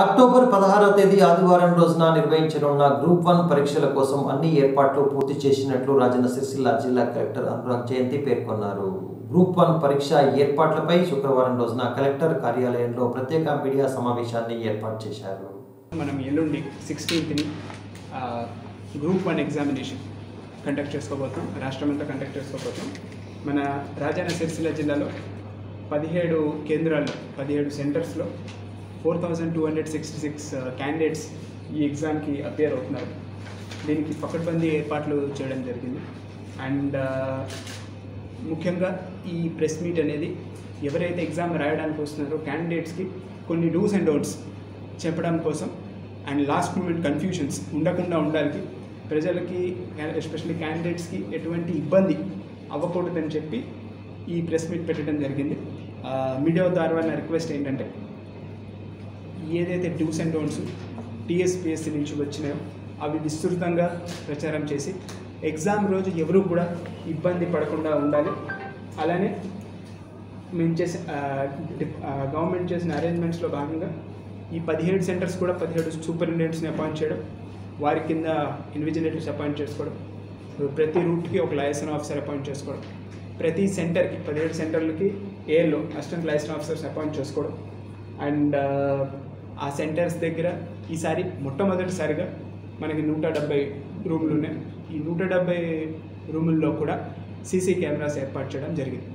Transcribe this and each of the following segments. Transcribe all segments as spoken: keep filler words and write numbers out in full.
October పదహారవ తేదీ ఆదివారం రోజున నిర్వహించనున్న గ్రూప్ వన్ పరీక్షల కోసం అన్ని ఏర్పాట్లు పూర్తి చేసినట్లు రాజన్న సిరిసిల్ల జిల్లా కలెక్టర్ అనురాగ్ జయంతి పేర్కొన్నారు. గ్రూప్ వన్ పరీక్ష ఏర్పాట్లపై శుక్రవారం రోజున కలెక్టర్ కార్యాలయంలో ప్రత్యేక మీడియా సమావేశాన్ని ఏర్పాటు చేశారు. మనం ఎల్లుండి సిక్స్టీన్త్ని గ్రూప్ వన్ ఎగ్జామినేషన్ కండక్ట్ చేసుకోబోతాం, రాష్ట్రమంతా కండక్ట్ చేసుకోబోతాం. మన రాజన్న సిరిసిల్ల జిల్లాలో పదిహేడు కేంద్రాల్లో పదిహేడు సెంటర్స్లో four thousand two hundred sixty six candidates exam की अपेयर हो दी पकड़बंदी एर्पटू चयन जी अंड मुख्य प्रेस मीट एवरते एग्जाम रायानारो कैंडिडेट्स की कोई डूस अंड डोट्स चेपम कोसम अंड लास्ट मूमेंट कंफ्यूजन्स उड़कड़ा उड़ी प्रजल की एस्पेषली कैंडिडेट्स की एट इबंधी अवकूदन प्रेस मीट जी मीडिया द्वारा रिक्वेस्ट ఏదైతే డూస్ అండ్ డోంట్స్ టీఎస్పీఎస్సీ నుంచి వచ్చినాయో అవి విస్తృతంగా ప్రచారం చేసి ఎగ్జామ్ రోజు ఎవరు కూడా ఇబ్బంది పడకుండా ఉండాలి. అలానే మేము చేసే గవర్నమెంట్ చేసిన అరేంజ్మెంట్స్లో భాగంగా ఈ పదిహేడు సెంటర్స్ కూడా పదిహేడు సూపరింటెండెంట్స్ని అపాయింట్ చేయడం, వారి కింద ఇన్విజిలేటర్స్ అపాయింట్ చేసుకోవడం, ప్రతి రూట్కి ఒక లైసెన్స్ ఆఫీసర్ అపాయింట్ చేసుకోవడం, ప్రతి సెంటర్కి పదిహేడు సెంటర్లకి ఏర్లో అసిస్టెంట్ లైసెన్స్ ఆఫీసర్స్ అపాయింట్ చేసుకోవడం అండ్ ఆ సెంటర్స్ దగ్గర ఈసారి మొట్టమొదటిసారిగా మనకి నూట డెబ్బై రూములు ఉన్నాయి. ఈ నూట డెబ్బై రూముల్లో కూడా సీసీ కెమెరాస్ ఏర్పాటు చేయడం జరిగింది.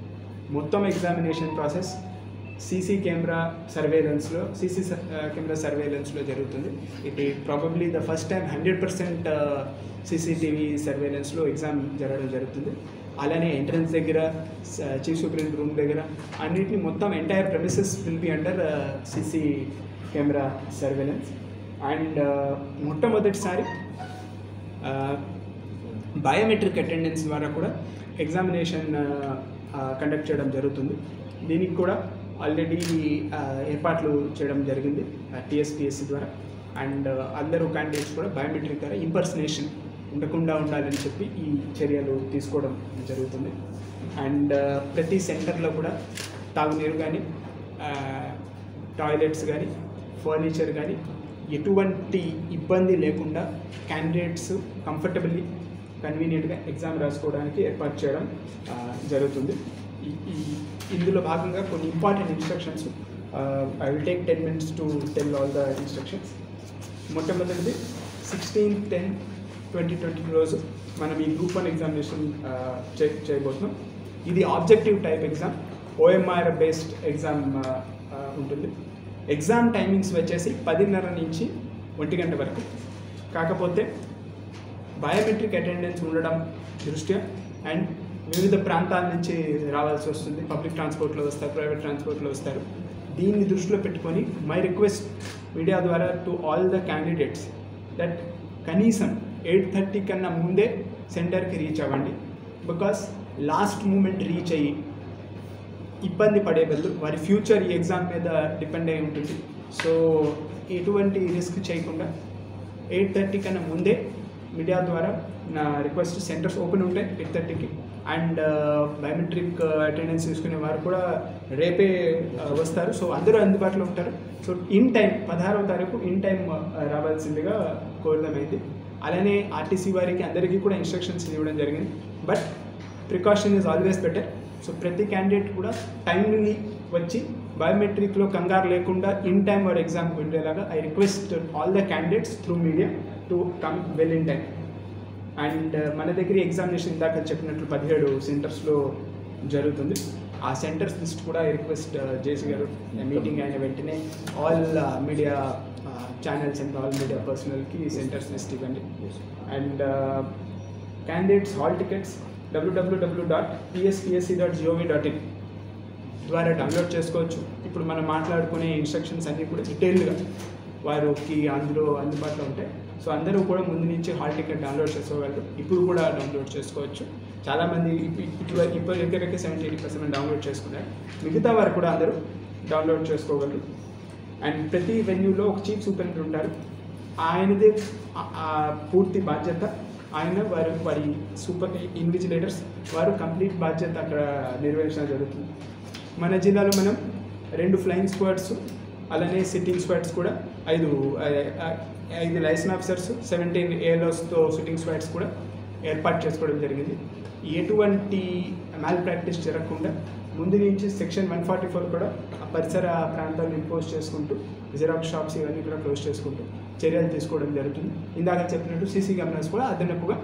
మొత్తం ఎగ్జామినేషన్ ప్రాసెస్ సీసీ కెమెరా సర్వేలెన్స్లో సీసీ కెమెరా సర్వేలెన్స్లో జరుగుతుంది. It probably the first time hundred percent CCTV సర్వేలెన్స్లో ఎగ్జామ్ జరగడం జరుగుతుంది. అలానే ఎంట్రన్స్ దగ్గర చీఫ్ సూపరింట్ రూమ్ దగ్గర అన్నింటినీ మొత్తం entire premises will be under CC camera surveillance and మొట్టమొదటిసారి బయోమెట్రిక్ అటెండెన్స్ ద్వారా కూడా ఎగ్జామినేషన్ కండక్ట్ చేయడం జరుగుతుంది. దీనికి కూడా ఆల్రెడీ ఏర్పాట్లు చేయడం జరిగింది టీఎస్పీఎస్సీ ద్వారా అండ్ అందరూ క్యాండిడేట్స్ కూడా బయోమెట్రిక్ ద్వారా ఇంపర్సనేషన్ ఉండకుండా ఉండాలని చెప్పి ఈ చర్యలు తీసుకోవడం జరుగుతుంది. అండ్ ప్రతి సెంటర్లో కూడా తాగునీరు కానీ టాయిలెట్స్ కానీ ఫర్నిచర్ కానీ ఎటువంటి ఇబ్బంది లేకుండా క్యాండిడేట్స్ కంఫర్టబుల్లీ కన్వీనియంట్గా ఎగ్జామ్ రాసుకోవడానికి ఏర్పాటు చేయడం జరుగుతుంది. ఇందులో భాగంగా కొన్ని important instructions I will take ten minutes to tell all the instructions. మొట్టమొదటిది సిక్స్టీన్ టెన్ ట్వంటీ ట్వంటీ రోజు మనం ఈ గ్రూప్ వన్ ఎగ్జామినేషన్ చే చేయబోతున్నాం. ఇది objective type exam, OMR based exam ఉంటుంది. ఎగ్జామ్ టైమింగ్స్ వచ్చేసి పదిన్నర నుంచి ఒంటి గంట వరకు. కాకపోతే బయోమెట్రిక్ అటెండెన్స్ ఉండడం దృష్ట్యా అండ్ వివిధ ప్రాంతాల నుంచి రావాల్సి వస్తుంది. పబ్లిక్ ట్రాన్స్పోర్ట్లో వస్తారు, ప్రైవేట్ ట్రాన్స్పోర్ట్లో వస్తారు. దీన్ని దృష్టిలో పెట్టుకొని మై రిక్వెస్ట్ మీడియా ద్వారా to all the candidates that కనీసం ఎయిట్ థర్టీ కన్నా ముందే సెంటర్కి రీచ్ అవ్వండి. బికాస్ లాస్ట్ మూమెంట్ రీచ్ అయ్యి ఇబ్బంది పడే బదులు వారి ఫ్యూచర్ ఈ ఎగ్జామ్ మీద డిపెండ్ అయి ఉంటుంది. సో ఎటువంటి రిస్క్ చేయకుండా ఎయిట్ థర్టీ కన్నా ముందే మీడియా ద్వారా నా రిక్వెస్ట్, సెంటర్స్ ఓపెన్ ఉంటాయి ఎయిట్ థర్టీకి అండ్ బయోమెట్రిక్ అటెండెన్స్ తీసుకునే వారు కూడా రేపే వస్తారు. సో అందరూ అందుబాటులో ఉంటారు. సో ఇన్ టైం పదహారవ తారీఖు ఇన్ టైం రావాల్సిందిగా కోరడమైంది. అలానే ఆర్టీసీ వారికి అందరికీ కూడా ఇన్స్ట్రక్షన్స్ ఇవ్వడం జరిగింది. But precaution is always better. So ప్రతి క్యాండిడేట్ కూడా టైంని వచ్చి బయోమెట్రిక్లో కంగారు లేకుండా ఇన్ టైం వారు ఎగ్జామ్ ఉండేలాగా I request all the candidates through media to come well in time. And మన దగ్గర ఎగ్జామినేషన్ ఇందాక చెప్పినట్లు పదిహేడు సెంటర్స్లో జరుగుతుంది. ఆ సెంటర్స్ లిస్ట్ కూడా రిక్వెస్ట్ జేసీ గారు మీటింగ్ అయిన వెంటనే all media channels and all media పర్సనల్కి సెంటర్స్ లిస్ట్ ఇవ్వండి. And candidates hall tickets W W W dot P S P S C dot G O V dot in ద్వారా డౌన్లోడ్ చేసుకోవచ్చు. ఇప్పుడు మనం మాట్లాడుకునే ఇన్స్ట్రక్షన్స్ అన్నీ కూడా డీటెయిల్డ్గా వారికి అందులో అందుబాటులో ఉంటాయి. సో అందరూ కూడా ముందు నుంచి హాల్ టికెట్ డౌన్లోడ్ చేసుకోగలరు, ఇప్పుడు కూడా డౌన్లోడ్ చేసుకోవచ్చు. చాలామంది ఇప్పుడు ఇప్పుడు దగ్గరకి సెవెంటీ ఎయిటీ పర్సెంట్ డౌన్లోడ్ చేసుకున్నారు. మిగతా వారు కూడా అందరూ డౌన్లోడ్ చేసుకోగలరు. అండ్ ప్రతి వెన్యూలో ఒక చీఫ్ సూపరింట్ ఉంటారు. ఆయనదే పూర్తి బాధ్యత. ఆయన వారు వారి సూపర్ ఇన్విజిలేటర్స్ వారు కంప్లీట్ బాధ్యత అక్కడ నిర్వహించడం జరుగుతుంది. మన జిల్లాలో మనం రెండు ఫ్లయింగ్ స్క్వాడ్స్ అలానే సిట్టింగ్ స్క్వాడ్స్ కూడా ఐదు ఐదు లైసెన్స్ ఆఫీసర్స్ సెవెంటీన్ ఏఎల్ఓస్తో సిట్టింగ్ స్క్వాడ్స్ కూడా ఏర్పాటు చేసుకోవడం జరిగింది. ఎటువంటి మాల్ ప్రాక్టీస్ జరగకుండా ముందు నుంచి సెక్షన్ వన్ ఫార్టీ ఫోర్ కూడా పరిసర ప్రాంతాలను ఇంపోజ్ చేసుకుంటూ జిరాక్స్ షాప్స్ ఇవన్నీ కూడా క్లోజ్ చేసుకుంటూ చర్యలు తీసుకోవడం జరుగుతుంది. ఇందాక చెప్పినట్టు సీసీ కెమెరాస్ కూడా అదనపుగా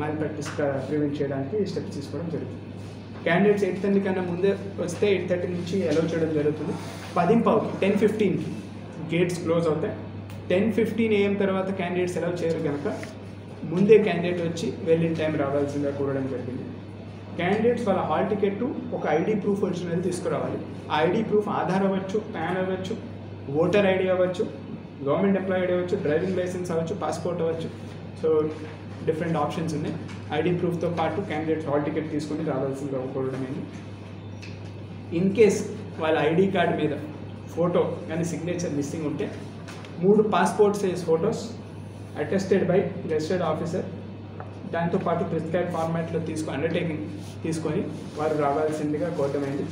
మాల్ ప్రాక్టీస్ ప్రివెంట్ చేయడానికి స్టెప్స్ తీసుకోవడం జరుగుతుంది. క్యాండిడేట్స్ ఎయిట్ థర్టీ కన్నా ముందే వస్తే ఎయిట్ థర్టీ నుంచి అలౌ చేయడం జరుగుతుంది. పదింపావుకి టెన్ ఫిఫ్టీన్కి గేట్స్ క్లోజ్ అవుతాయి. టెన్ ఫిఫ్టీన్ ఏఎం తర్వాత క్యాండిడేట్స్ అలౌ చేయరు కనుక ముందే క్యాండిడేట్ వచ్చి వెళ్ళిన టైం రావాల్సిందిగా కూడడం జరిగింది. క్యాండిడేట్స్ వాళ్ళ హాల్ టికెట్ ఒక ఐడి ప్రూఫ్ వచ్చినది తీసుకురావాలి. ఆ ఐడి ప్రూఫ్ ఆధార్ అవ్వచ్చు, ప్యాన్ అవ్వచ్చు, ఓటర్ ఐడి అవ్వచ్చు, గవర్నమెంట్ ఎంప్లాయీ ఐడి అవ్వచ్చు, డ్రైవింగ్ లైసెన్స్ అవ్వచ్చు, పాస్పోర్ట్ అవ్వచ్చు. సో డిఫరెంట్ ఆప్షన్స్ ఉన్నాయి. ఐడి ప్రూఫ్తో పాటు క్యాండిడేట్స్ హాల్ టికెట్ తీసుకుని రావాల్సిందిగా కూడడమేది. ఇన్ కేస్ వాళ్ళ ఐడి కార్డు మీద ఫోటో కానీ సిగ్నేచర్ మిస్సింగ్ ఉంటే మూడు passport size photos attested by registered officer దాంతోపాటు ప్రిస్క్రైబ్ ఫార్మాట్లో తీసుకుని అండర్టేకింగ్ తీసుకొని వారు రావాల్సిందిగా కోరమైంది.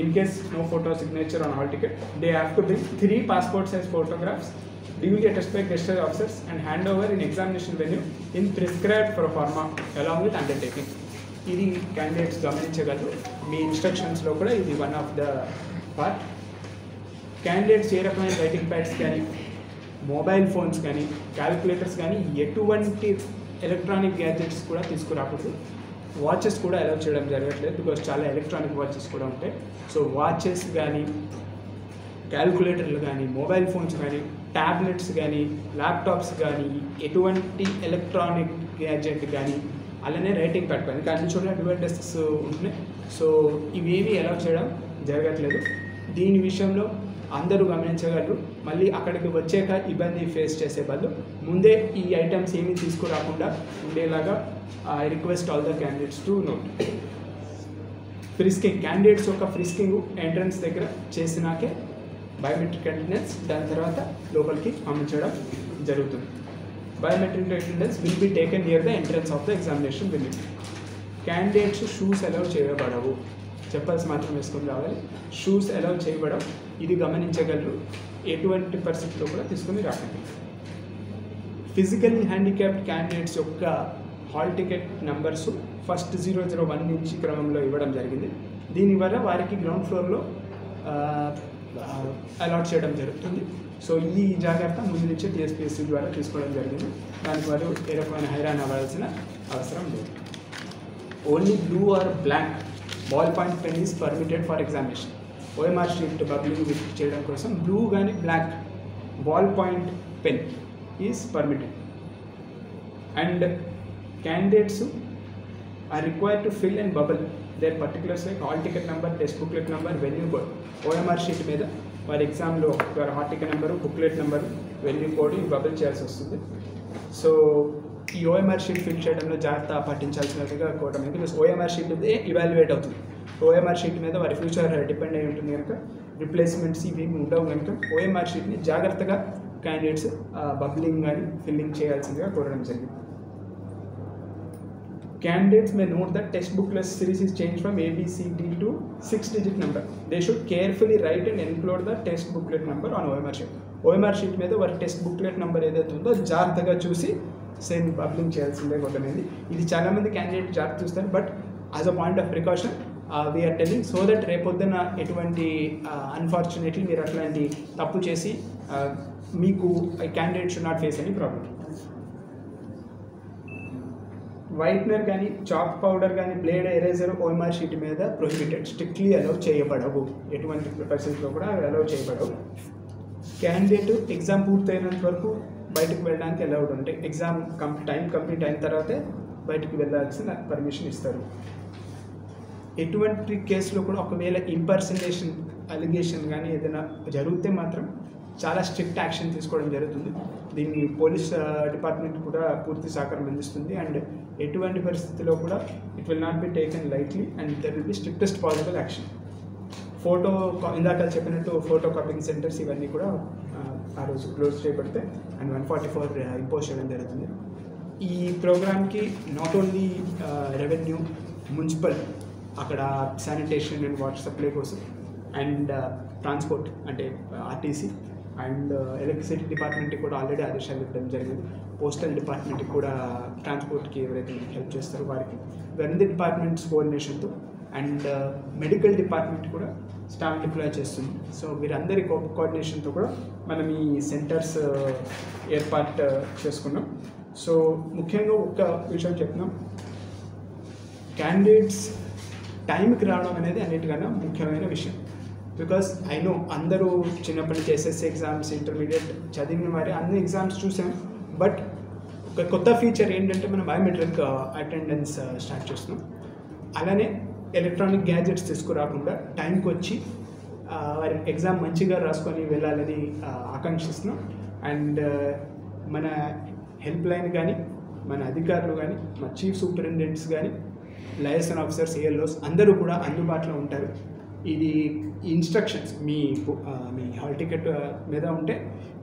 In case no photo signature on hall ticket they have to bring three passport size photographs duly attested by registered officers and hand over in examination venue in prescribed forma along with undertaking. ఇది candidates గమనించగలరు. మీ ఇన్స్ట్రక్షన్స్లో కూడా ఇది one of the part. Candidates ఏ రకమైన writing pads కానీ, mobile phones కానీ, క్యాలిక్యులేటర్స్ కానీ, ఎటువంటి ఎలక్ట్రానిక్ గ్యాడ్జెట్స్ కూడా తీసుకురాకూడదు. వాచెస్ కూడా అలౌ చేయడం జరగట్లేదు బికాస్ చాలా ఎలక్ట్రానిక్ వాచెస్ కూడా ఉంటాయి. సో వాచెస్ కానీ, క్యాలిక్యులేటర్లు కానీ, మొబైల్ ఫోన్స్ కానీ, ట్యాబ్లెట్స్ కానీ, ల్యాప్టాప్స్ కానీ, ఎటువంటి ఎలక్ట్రానిక్ గ్యాడ్జెట్ కానీ, అలానే రైటింగ్ ప్యాడ్ కానీ కానీ చూడండి అడ్వర్టైజెస్ ఉంటున్నాయి. సో ఇవేవి అలౌ చేయడం జరగట్లేదు. దీని విషయంలో అందరూ గమనించగలరు. మళ్ళీ అక్కడికి వచ్చాక ఇబ్బంది ఫేస్ చేసే బదులు ముందే ఈ ఐటమ్స్ ఏమీ తీసుకురాకుండా ఉండేలాగా I request all the candidates to note. Frisking candidates యొక్క ఫ్రిస్కింగ్ ఎంట్రన్స్ దగ్గర చేసినాకే బయోమెట్రిక్ అటెండెన్స్ దాని తర్వాత లోపలికి పంపించడం జరుగుతుంది. Biometric attendance will be taken near the entrance of the examination will. Candidates shoes allow చేయబడవు, చెప్పల్స్ మాత్రం వేసుకొని రావాలి. షూస్ అలౌ చేయబడవు, ఇది గమనించగలరు. ఎటువంటి పరిస్థితుల్లో కూడా తీసుకుని రాకండి. ఫిజికల్లీ హ్యాండిక్యాప్డ్ క్యాండిడేట్స్ యొక్క hall ticket numbers first zero zero one నుంచి క్రమంలో ఇవ్వడం జరిగింది. దీనివల్ల వారికి గ్రౌండ్ ఫ్లోర్లో అలాట్ చేయడం జరుగుతుంది. సో ఈ జాగ్రత్త ముందు నుంచి టీఎస్పీఎస్సీ ద్వారా తీసుకోవడం జరిగింది. దానికి వారు ఏ రకమైన హైరాన్ అవ్వాల్సిన అవసరం లేదు. Only blue or black ball point pen is permitted for examination. OMR sheet bubbling చేయడం కోసం బ్లూ కానీ black ball point pen is permitted. And candidates are required to fill and bubble their particulars like hall ticket number, text booklet number, venue code. OMR sheet మీద వారి ఎగ్జామ్లో వారి hall ticket number, booklet number, venue code ఇవి bubble చేయాల్సి వస్తుంది. So ఈ OMR sheet fill చేయడంలో జాగ్రత్త పాటించాల్సినట్టుగా కోరడం అయితే ప్లస్ ఓఎంఆర్ షీట్ మీద ఇవాల్యుయేట్ అవుతుంది. ఓఎంఆర్ షీట్ మీద వారి ఫ్యూచర్ డిపెండ్ అయి ఉంటుంది కనుక రిప్లేస్మెంట్స్ ఇవి ఉండవు కనుక ఓఎంఆర్ షీట్ని జాగ్రత్తగా క్యాండిడేట్స్ బబ్లింగ్ కానీ ఫిల్లింగ్ చేయాల్సిందిగా కోరడం జరిగింది. Candidates may note that textbook list series is changed from A B C D to six digit number. They should carefully write and include the text booklet number on O M R sheet. O M R sheet మీద వారి text booklet number ఏదైతే ఉందో జాగ్రత్తగా చూసి same bubbling చేయాల్సిందే కొట్టనేది. ఇది చాలామంది candidate జాగ్రత్త చూస్తారు. But as a point of precaution we are telling so that రేపొద్దున ఎటువంటి అన్ఫార్చునేట్లీ మీరు అట్లాంటి తప్పు చేసి మీకు candidate should not face any problem. Whitener కానీ, చాక్ పౌడర్ కానీ, బ్లేడ్ ఎరేజర్ ఓఎంఆర్ షీట్ మీద ప్రొహిబిటెడ్, స్ట్రిక్ట్లీ అలౌ చేయబడవు. ఎటువంటి పరిస్థితుల్లో కూడా అవి అలౌ చేయబడవు. క్యాండిడేట్ ఎగ్జామ్ పూర్తయినంత వరకు బయటకు వెళ్ళడానికి అలౌడ్ ఉంటాయి. ఎగ్జామ్ కం టైం కంప్లీట్ అయిన తర్వాతే బయటకు వెళ్ళాల్సిన పర్మిషన్ ఇస్తారు. ఎటువంటి కేసులో కూడా ఒకవేళ ఇంపర్సనేషన్ అలిగేషన్ కానీ ఏదైనా జరిగితే మాత్రం చాలా స్ట్రిక్ట్ యాక్షన్ తీసుకోవడం జరుగుతుంది. దీన్ని పోలీస్ డిపార్ట్మెంట్ కూడా పూర్తి సహకారం అందిస్తుంది. అండ్ ఎటువంటి పరిస్థితిలో కూడా it will not be taken lightly and there will be strictest possible action. Photo ఇందాక చెప్పినట్టు ఫోటో కాపింగ్ సెంటర్స్ ఇవన్నీ కూడా ఆ రోజు క్లోజ్ చేయబడితే and one forty four impose చేయడం జరుగుతుంది. ఈ ప్రోగ్రామ్కి నాట్ ఓన్లీ రెవెన్యూ, మున్సిపల్, అక్కడ శానిటేషన్ అండ్ వాటర్ సప్లై కోసం అండ్ ట్రాన్స్పోర్ట్ అంటే ఆర్టీసీ అండ్ ఎలక్ట్రిసిటీ డిపార్ట్మెంట్కి కూడా ఆల్రెడీ ఆదేశాలు ఇవ్వడం జరిగింది. పోస్టల్ డిపార్ట్మెంట్కి కూడా ట్రాన్స్పోర్ట్కి ఎవరైతే హెల్ప్ చేస్తారో వారికి, ఇవన్నీ డిపార్ట్మెంట్స్ కోఆర్డినేషన్తో అండ్ మెడికల్ డిపార్ట్మెంట్ కూడా స్టాఫ్ డిప్లాయ్ చేస్తుంది. సో వీరందరి కో కోఆర్డినేషన్తో కూడా మనం ఈ సెంటర్స్ ఏర్పాటు చేసుకున్నాం. సో ముఖ్యంగా ఒక్క విషయం చెప్తున్నాం, క్యాండిడేట్స్ టైంకి రావడం అనేది అన్నిటికన్నా ముఖ్యమైన విషయం. బికాస్ ఐ నో అందరూ చిన్నప్పటి నుంచి ఎస్ఎస్సీ ఎగ్జామ్స్, ఇంటర్మీడియట్ చదివిన వారి అన్ని ఎగ్జామ్స్ చూసాం. బట్ ఒక కొత్త ఫీచర్ ఏంటంటే మనం బయోమెట్రిక్ అటెండెన్స్ స్టార్ట్ చేస్తున్నాం. అలానే ఎలక్ట్రానిక్ గ్యాడ్జెట్స్ తీసుకురాకుండా టైంకి వచ్చి వారి ఎగ్జామ్ మంచిగా రాసుకొని వెళ్ళాలని ఆకాంక్షిస్తున్నాం. అండ్ మన హెల్ప్ లైన్ కానీ, మన అధికారులు కానీ, మన చీఫ్ సూపరింటెండెంట్స్ కానీ, లైసెన్స్ ఆఫీసర్స్, ఏఎల్ఓస్ అందరూ కూడా అందుబాటులో ఉంటారు. ఇది ఇన్స్ట్రక్షన్స్ మీ మీ హాల్ టికెట్ మీద ఉంటే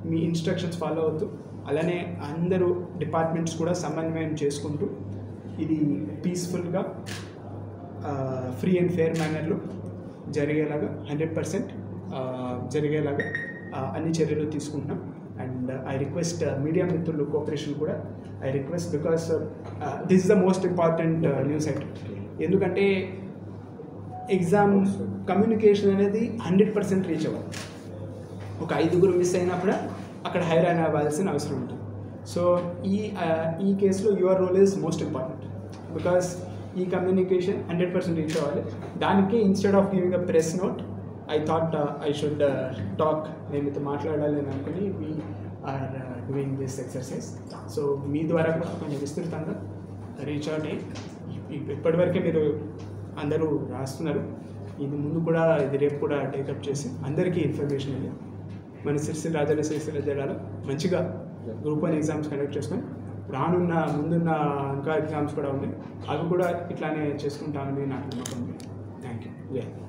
మీ ఇన్స్ట్రక్షన్స్ ఫాలో అవుతూ, అలానే అందరూ డిపార్ట్మెంట్స్ కూడా సమన్వయం చేసుకుంటూ ఇది పీస్ఫుల్గా ఫ్రీ అండ్ ఫెయిర్ మేనర్లో జరిగేలాగా హండ్రెడ్ పర్సెంట్ జరిగేలాగా అన్ని చర్యలు తీసుకుంటున్నాం. అండ్ ఐ రిక్వెస్ట్ మీడియా మిత్రులు కోఆపరేషన్ కూడా I request, because this is the most important news item. ఎందుకంటే ఎగ్జామ్ కమ్యూనికేషన్ అనేది హండ్రెడ్ పర్సెంట్ రీచ్ అవ్వాలి. ఒక ఐదుగురు మిస్ అయినప్పుడు అక్కడ హైరాన్ అవ్వాల్సిన అవసరం ఉంటుంది. సో ఈ ఈ కేసులో your role is most important, because ఈ కమ్యూనికేషన్ హండ్రెడ్ పర్సెంట్ రీచ్ అవ్వాలి. దానికి instead of giving a press note I thought I should talk, నేను ఇంత మాట్లాడాలి అని అనుకుని we are doing this exercise. So మీ ద్వారా కూడా కొంచెం విస్తృతంగా రీచ్ అవుట్ అయ్యి, ఇప్పటివరకే మీరు అందరూ రాస్తున్నారు, ఇది ముందు కూడా ఇది రేపు కూడా టేకప్ చేసి అందరికీ ఇన్ఫర్మేషన్ ఇవ్వాలి. మన సిరిసిల్ల రాజన్న సిరిసిల్ల జిల్లాలో మంచిగా గ్రూప్ వన్ ఎగ్జామ్స్ కండక్ట్ చేసుకొని రానున్న ముందున్న ఇంకా ఎగ్జామ్స్ కూడా ఉన్నాయి, అవి కూడా ఇట్లానే చేసుకుంటామని నాకు నమ్మకం ఉంది. Thank you.